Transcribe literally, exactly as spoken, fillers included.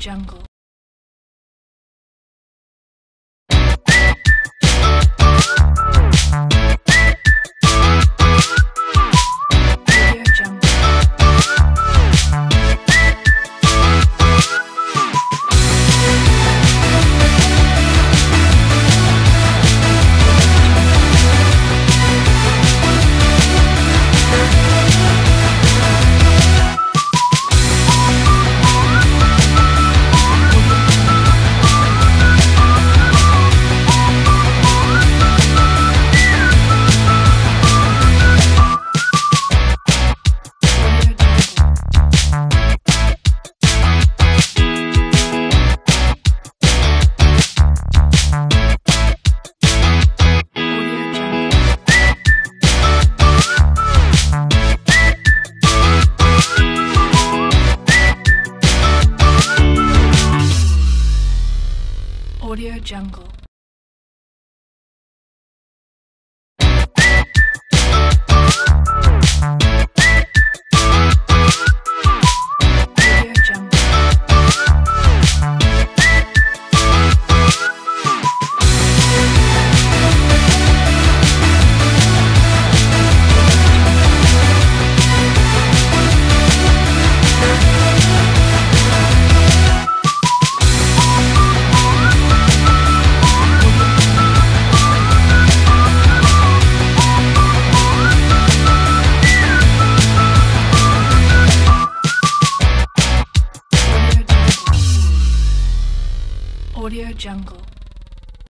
AudioJungle. AudioJungle. AudioJungle.